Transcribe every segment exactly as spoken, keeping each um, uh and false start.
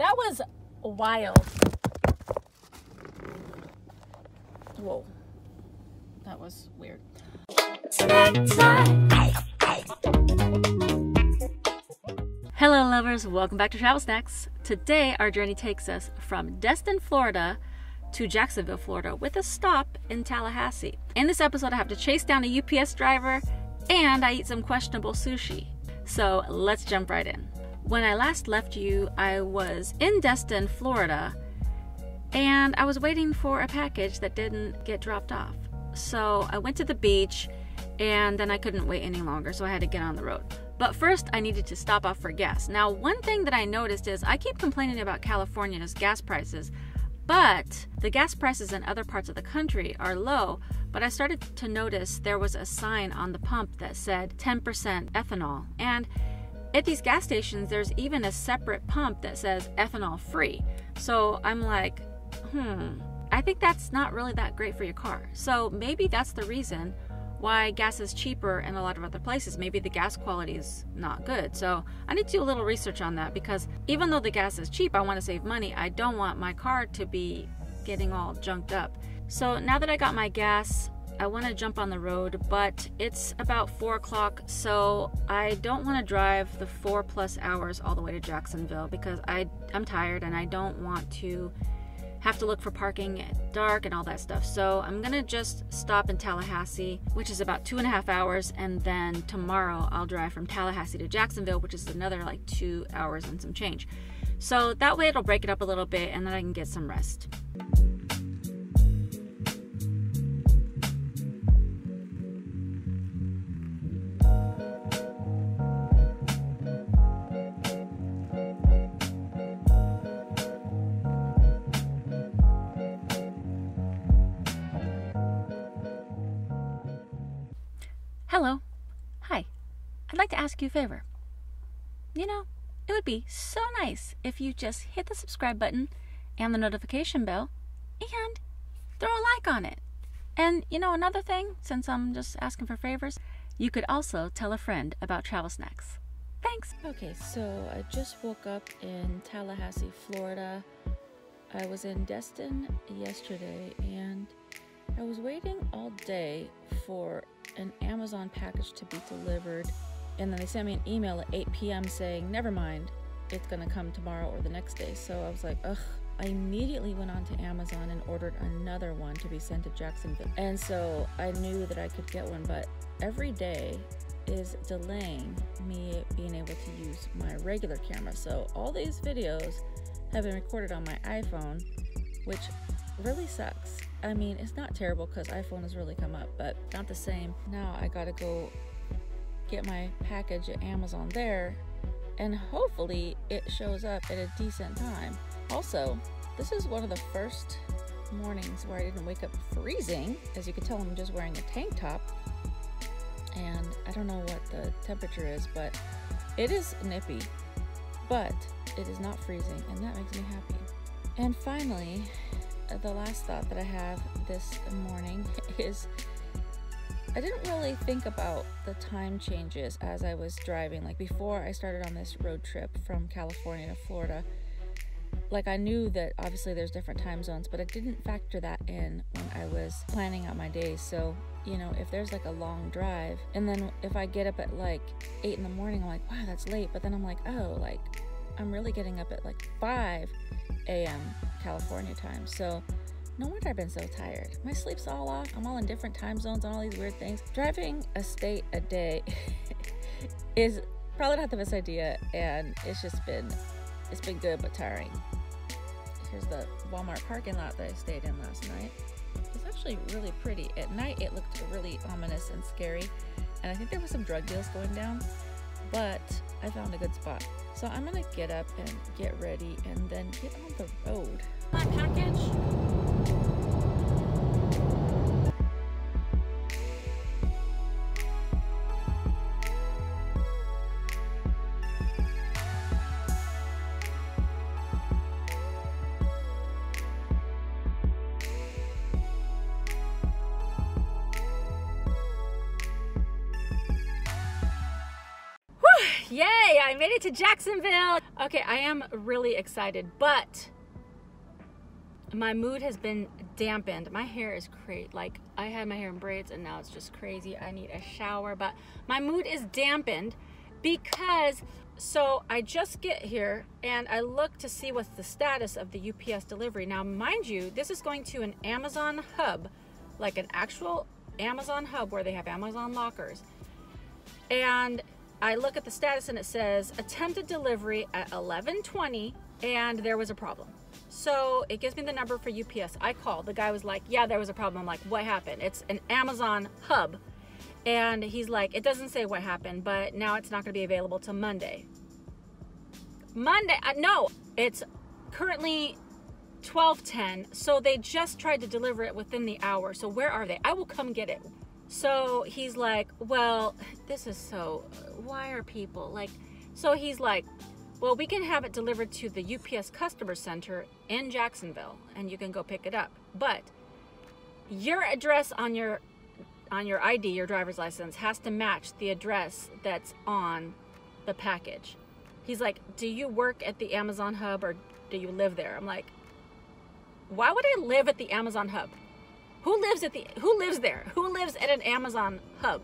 That was wild. Whoa. That was weird. Hello lovers, welcome back to Travel Snacks. Today our journey takes us from Destin, Florida to Jacksonville, Florida with a stop in Tallahassee. In this episode I have to chase down a U P S driver and I eat some questionable sushi. So let's jump right in. When I last left you, I was in Destin, Florida, and I was waiting for a package that didn't get dropped off. So I went to the beach and then I couldn't wait any longer, so I had to get on the road. But first I needed to stop off for gas. Now one thing that I noticed is I keep complaining about California's gas prices, but the gas prices in other parts of the country are low, but I started to notice there was a sign on the pump that said ten percent ethanol. And at these gas stations, there's even a separate pump that says ethanol free. So I'm like, hmm, I think that's not really that great for your car. So maybe that's the reason why gas is cheaper in a lot of other places. Maybe the gas quality is not good. So I need to do a little research on that, because even though the gas is cheap, I want to save money. I don't want my car to be getting all junked up. So now that I got my gas, I want to jump on the road, but it's about four o'clock, so I don't want to drive the four plus hours all the way to Jacksonville because I, I'm tired and I don't want to have to look for parking at dark and all that stuff. So I'm going to just stop in Tallahassee, which is about two and a half hours, and then tomorrow I'll drive from Tallahassee to Jacksonville, which is another like two hours and some change. So that way it'll break it up a little bit and then I can get some rest. Hello. Hi. I'd like to ask you a favor. You know, it would be so nice if you just hit the subscribe button and the notification bell and throw a like on it. And you know, another thing, since I'm just asking for favors, you could also tell a friend about Travel Snacks. Thanks. Okay, so I just woke up in Tallahassee, Florida. I was in Destin yesterday and I was waiting all day for an Amazon package to be delivered, and then they sent me an email at eight p m saying never mind, it's gonna come tomorrow or the next day. So I was like, ugh. I immediately went on to Amazon and ordered another one to be sent to Jacksonville, and so I knew that I could get one, but every day is delaying me being able to use my regular camera. So all these videos have been recorded on my iPhone, which really sucks. I mean, it's not terrible because iPhone has really come up, but not the same. Now I gotta go get my package at Amazon there, and hopefully it shows up at a decent time. Also, this is one of the first mornings where I didn't wake up freezing. As you can tell, I'm just wearing a tank top, and I don't know what the temperature is, but it is nippy, but it is not freezing, and that makes me happy. And finally, the last thought that I have this morning is I didn't really think about the time changes as I was driving. Like before I started on this road trip from California to Florida, like I knew that obviously there's different time zones, but I didn't factor that in when I was planning out my days. So, you know, if there's like a long drive, and then if I get up at like eight in the morning, I'm like, wow, that's late. But then I'm like, oh, like I'm really getting up at like five a m California time, so no wonder I've been so tired. My sleep's all off. I'm all in different time zones and all these weird things. Driving a state a day is probably not the best idea, and it's just been it's been good but tiring. Here's the Walmart parking lot that I stayed in last night. It's actually really pretty. At night it looked really ominous and scary, and I think there was some drug deals going down, but I found a good spot. So I'm gonna get up and get ready and then get on the road. My package. Yay, I made it to Jacksonville. Okay, I am really excited, but my mood has been dampened. My hair is crazy. Like, I had my hair in braids and now it's just crazy. I need a shower, but my mood is dampened because, so I just get here and I look to see what's the status of the U P S delivery. Now, mind you, this is going to an Amazon hub, like an actual Amazon hub where they have Amazon lockers. And I look at the status and it says attempted delivery at eleven twenty and there was a problem. So it gives me the number for U P S. I called. The guy was like, yeah, there was a problem. I'm like, what happened? It's an Amazon hub. And he's like, it doesn't say what happened, but now it's not going to be available till Monday. Monday? Uh, no, it's currently twelve ten. So they just tried to deliver it within the hour. So where are they? I will come get it. So he's like, well, this is so, why are people like, so he's like, well, we can have it delivered to the U P S customer center in Jacksonville and you can go pick it up. But your address on your on your I D, your driver's license, has to match the address that's on the package. He's like, do you work at the Amazon hub or do you live there? I'm like, why would I live at the Amazon hub? Who lives at the, who lives there? Who lives at an Amazon hub?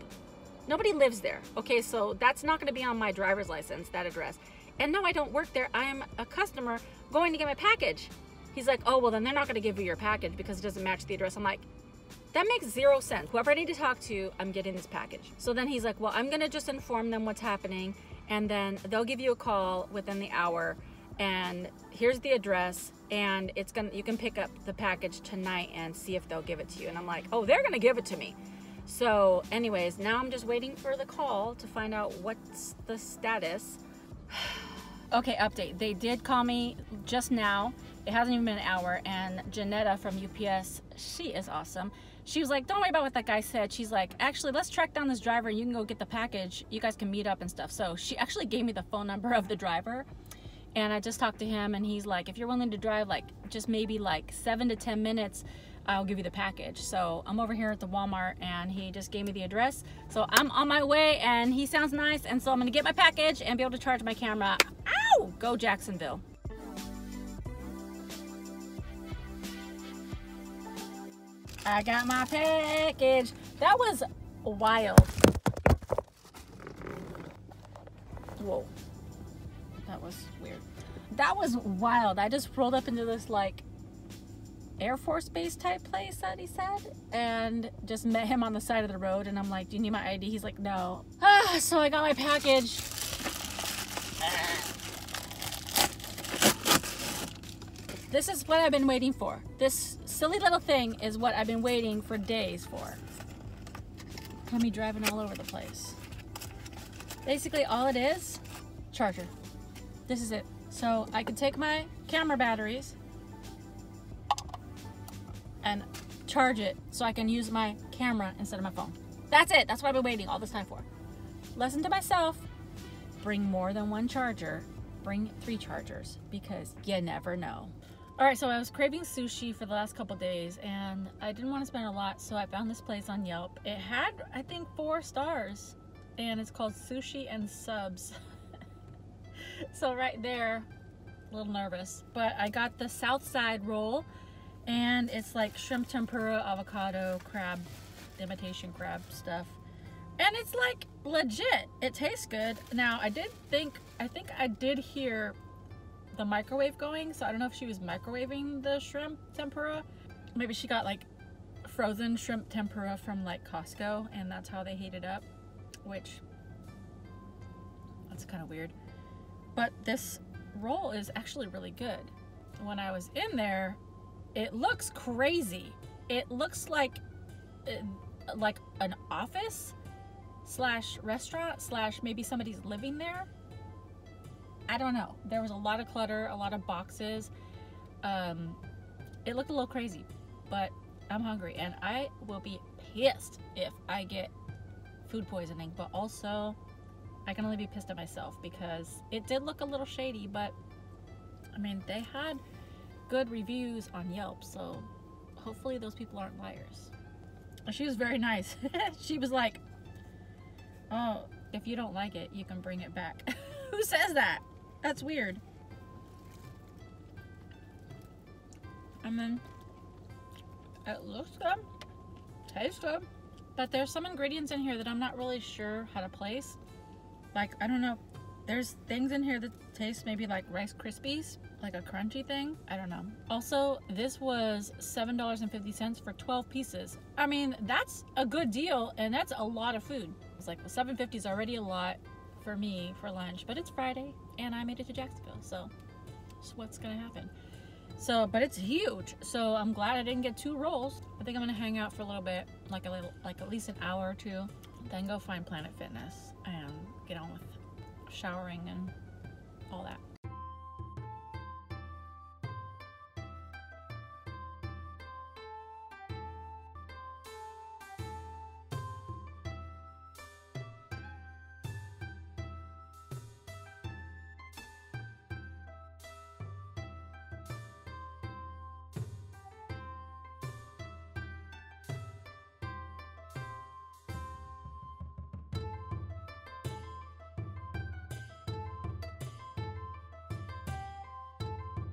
Nobody lives there. Okay, so that's not gonna be on my driver's license, that address. And no, I don't work there. I am a customer going to get my package. He's like, oh, well then they're not gonna give you your package because it doesn't match the address. I'm like, that makes zero sense. Whoever I need to talk to, I'm getting this package. So then he's like, well, I'm gonna just inform them what's happening and then they'll give you a call within the hour and here's the address and it's gonna, you can pick up the package tonight and see if they'll give it to you. And I'm like, oh, they're gonna give it to me. So anyways, now I'm just waiting for the call to find out what's the status. Okay, update. They did call me just now. It hasn't even been an hour. And Janetta from U P S, she is awesome. She was like, don't worry about what that guy said. She's like, actually, let's track down this driver. You can go get the package. You guys can meet up and stuff. So she actually gave me the phone number of the driver. And I just talked to him and he's like, if you're willing to drive like just maybe like seven to ten minutes, I'll give you the package. So I'm over here at the Walmart and he just gave me the address. So I'm on my way and he sounds nice. And so I'm gonna get my package and be able to charge my camera. Ow, go Jacksonville. I got my package. That was wild. Whoa. That was weird. That was wild. I just rolled up into this like Air Force Base type place that he said and just met him on the side of the road and I'm like, do you need my I D? He's like, no. Ah, so I got my package. Ah. This is what I've been waiting for. This silly little thing is what I've been waiting for days for. Got me driving all over the place. Basically all it is, charger. This is it. So I can take my camera batteries and charge it so I can use my camera instead of my phone. That's it. That's what I've been waiting all this time for. Lesson to myself, bring more than one charger. Bring three chargers because you never know. All right, so I was craving sushi for the last couple days and I didn't want to spend a lot, so I found this place on Yelp. It had, I think, four stars and it's called Sushi and Subs. So right there, a little nervous, but I got the South Side roll and it's like shrimp tempura, avocado, crab, imitation crab stuff. And it's like legit, it tastes good. Now I did think, I think I did hear the microwave going, so I don't know if she was microwaving the shrimp tempura. Maybe she got like frozen shrimp tempura from like Costco and that's how they heat it up, which that's kind of weird. But this roll is actually really good. When I was in there, it looks crazy. It looks like like an office slash restaurant slash maybe somebody's living there. I don't know. There was a lot of clutter, a lot of boxes. Um, it looked a little crazy, but I'm hungry and I will be pissed if I get food poisoning, but also I can only be pissed at myself because it did look a little shady, but I mean, they had good reviews on Yelp, so hopefully those people aren't liars. She was very nice. She was like, oh, if you don't like it, you can bring it back. Who says that? That's weird. And then it looks good, tastes good, but there's some ingredients in here that I'm not really sure how to place. Like, I don't know, there's things in here that taste maybe like Rice Krispies, like a crunchy thing. I don't know. Also, this was seven dollars and fifty cents for twelve pieces. I mean, that's a good deal, and that's a lot of food. It's like, well, seven fifty is already a lot for me for lunch, but it's Friday, and I made it to Jacksonville, so that's what's gonna happen. So, but it's huge, so I'm glad I didn't get two rolls. I think I'm gonna hang out for a little bit, like a little, like at least an hour or two, then go find Planet Fitness and get on with showering and all that.